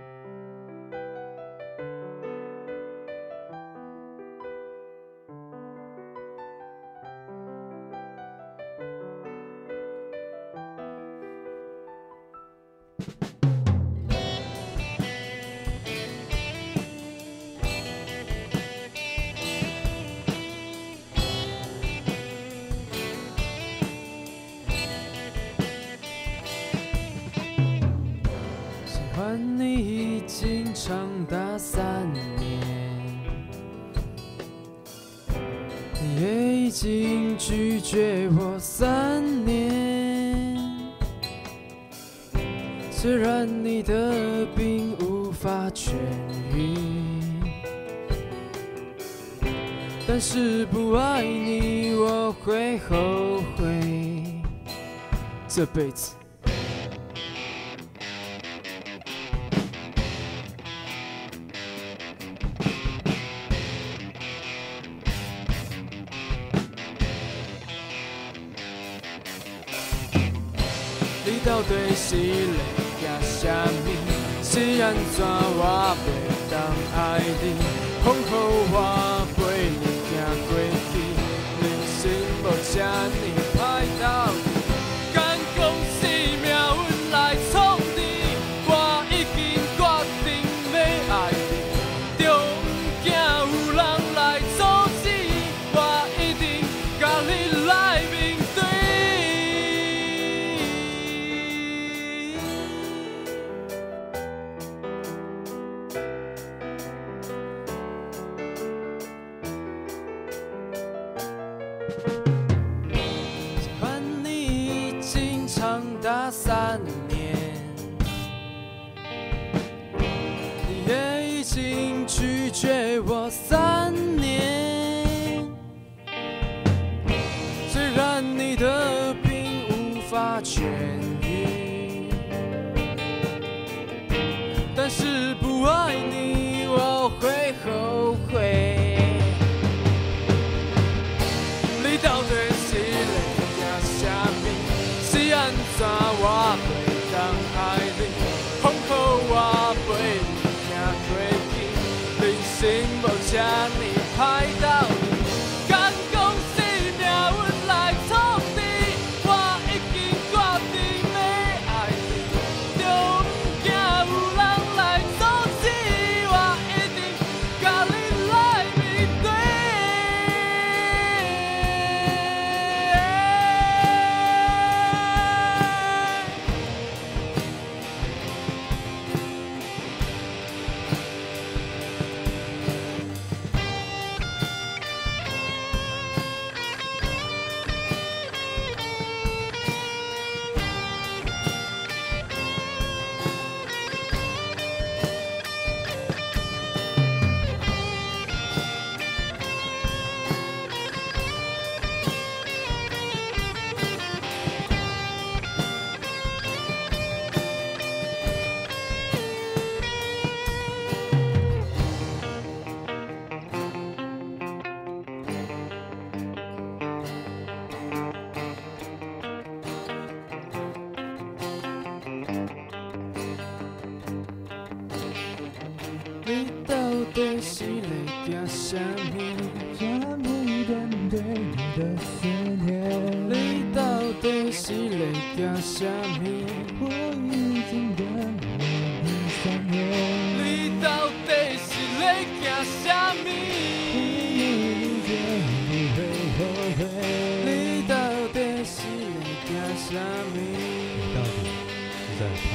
喜欢你已经长达3年，你也已经拒绝我3年。虽然你的病无法痊愈，但是不爱你我会后悔这辈子。 你到底是嚟呀啥物？是因怎我袂当爱你？恐怕我陪你行过去，人生无遮尼歹斗，敢讲是命运来创治？我已经决定要爱你，就唔惊有人来阻止，我一定甲你来面对。 喜欢你已经长达3年，你也已经拒绝我3年。虽然你的病无法痊愈，但是不爱你我会后悔。 到底是嚟呀啥物？是安怎我袂当爱你？恐怕我陪你行过去，人生无这呢歹斗，敢讲是命运来创治？我已经决定要爱你，就唔惊有人来阻止，我一定甲你来面对。 你到底是来惊啥物？啥物人对你的思念？你到底是来惊啥物？我已经等了你3年。你到底是来惊啥物？你会后悔。你到底是来惊啥物？到底你在怕？